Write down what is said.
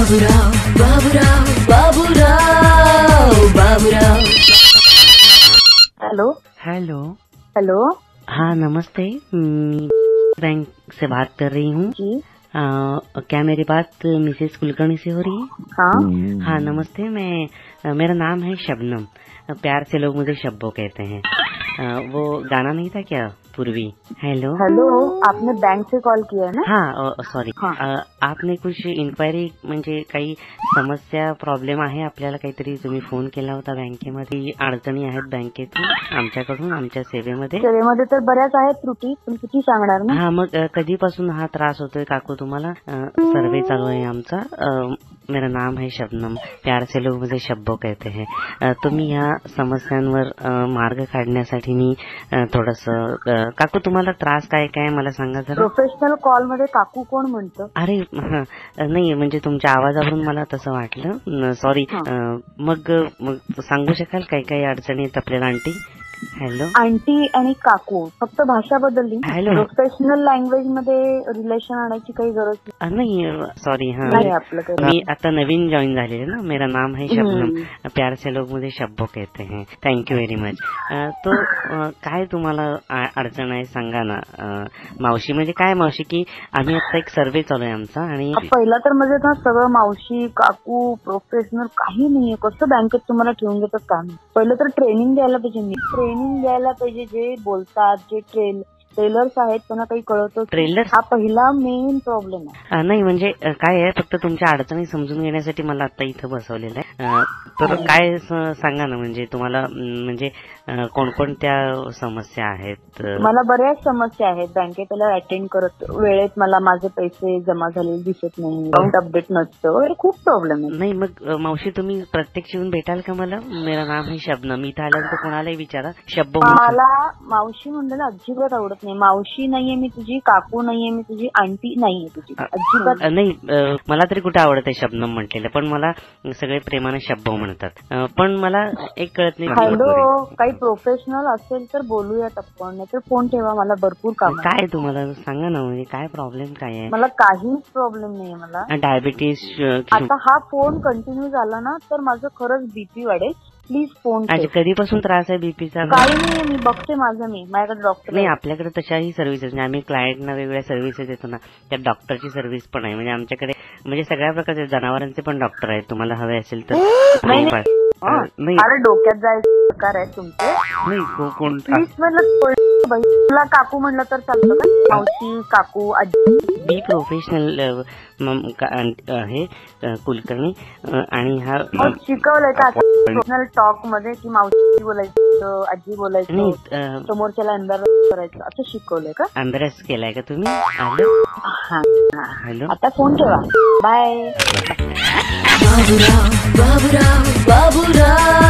Baburao Baburao Baburao Baburao. Hello hello hello, हाँ नमस्ते, मैं बैंक से बात कर रही हूँ। क्या मेरी बात मिसेस कुलकर्णी से हो रही है? हाँ हाँ नमस्ते, मैं मेरा नाम है शबनम, प्यार से लोग मुझे शब्बो कहते हैं। वो गाना नहीं था क्या पूर्वी? हेलो हेलो, आपने बैंक से कॉल किया है ना? हाँ सॉरी, आपने कुछ इन्क्वायरी म्हणजे काही समस्या प्रॉब्लेम आहे आपल्याला काहीतरी, तुम्ही फोन केला होता बँकेमध्ये, अडचणी आहेत बँकेतून आमच्याकडून आमच्या सेवेमध्ये तर बऱ्याच आहेत त्रुटी, तुम्ही किती सांगणार ना? हा मग कधीपासून हा त्रास होतोय काकू तुम्हाला? सर्वे चालू आहे आमचा। मेरा नाम है शबनम, प्यार से लोग मुझे शब्बो कहते हैं। तुम्ही ह्या समस्यांवर मार्ग काढण्यासाठी मी थोडंसं काकू तुम्हाला त्रास काय काय मला सांगा जरा। प्रोफेशनल कॉल मध्ये काकू कोण म्हणतो? अरे नाही म्हणजे तुमच्या आवाजावरून मला तसं वाटलं, सॉरी। मग सांगू शकाल काय काय अडचणी आहेत आपल्याला आंटी? हेलो आंटी आणि काकू फक्त भाषा बदलली, प्रोफेशनल लँग्वेज मध्ये रिलेशन आणायची काही गरज नाही, सॉरी। हाँ मी आता नवीन जॉईन झालेले ना, मेरा नाम है शबनम, प्यार से लोग मुझे शब्बो कहते हैं। Thank you very much. तो काय तुम्हाला अडचण आहे सांगा ना मावशी? म्हणजे काय मावशी की आम्ही आता एक सर्वे चालू आहे आमचा, आणि पहिला तर म्हणजे सगळं मावशी काकू प्रोफेशनल काही नाहीये, कसं बँकेत तुम्हाला ठेवून देतात काम? पहिलं तर ट्रेनिंग द्यायला पाहिजे, ट्रेनिंग द्यायला पाहिजे, जे बोलतात जे ट्रेलर्स आहेत त्यांना काही कळतो, ट्रेलर हा पहिला मेन प्रॉब्लेम आहे। नाही म्हणजे काय आहे, फक्त तुमच्या अडचणी समजून घेण्यासाठी मला आता इथं बसवलेलं आहे, तर काय सांगा ना म्हणजे तुम्हाला म्हणजे कोणकोणत्या समस्या आहेत? मला बऱ्याच समस्या आहेत, बँकेला अटेंड करत वेळेत मला माझे पैसे जमा झालेले दिसत नाही, अकाउंट अपडेट नसतं, खूप प्रॉब्लेम आहे। नाही मग मावशी तुम्ही प्रत्यक्ष येऊन भेटाल का मला? मेरा नाम है शबनम, इथं आल्यानंतर कोणालाही विचारा शब्बो। मला मावशी म्हणलं अजिबात आवडत नाही, मावशी नाहीये मी तुझी, काकू नाहीये मी तुझी, आंटी नाहीये तुझी, अजिबात नाही। मला तरी कुठे आवडते शबनम म्हटलेलं, पण मला सगळे प्रेमाने शब्बो म्हणतात, पण मला एक कळत नाही। प्रोफेशनल असेल तर बोलूयात आपण, नाहीतर फोन ठेवा, मला भरपूर काम आहे। काय तुम्हाला सांगा ना म्हणजे काय प्रॉब्लेम काय आहे? मला काहीच प्रॉब्लेम नाही, मला डायबिटीस। आता हा फोन कंटिन्यू झाला ना तर माझं खरंच बीपी वाढेल, प्लीज फोन। कधीपासून त्रास आहे बीपीचा? काही नाही मी बघते माझं, मी माझ्याकडे डॉक्टर नाही, आपल्याकडे तशाही सर्व्हिसेस नाही, आम्ही क्लायंटना वेगवेगळ्या सर्व्हिसेस देतो ना, त्यात डॉक्टरची सर्व्हिस पण आहे, म्हणजे आमच्याकडे म्हणजे सगळ्या प्रकारचे जनावरांचे पण डॉक्टर आहेत, तुम्हाला हवे असेल तर। नाही अरे डोक्यात जायचं प्रकार आहे तुमचे, नाही कोण तुला काकू म्हणलं तर चालतं का? मावशी काकू आजी मी प्रोफेशनल आहे कुलकर्णी, आणि हा शिकवलंय का प्रोफेशनल टॉक मध्ये की मावशी बोलायचं आजी बोलायचं समोरच्याला अंदाज करायचं, असं शिकवलंय का? अंदाज केलाय का तुम्ही? हॅलो आता फोन ठेवा, बाय। बाबूराव बाबूराव बाबूराव।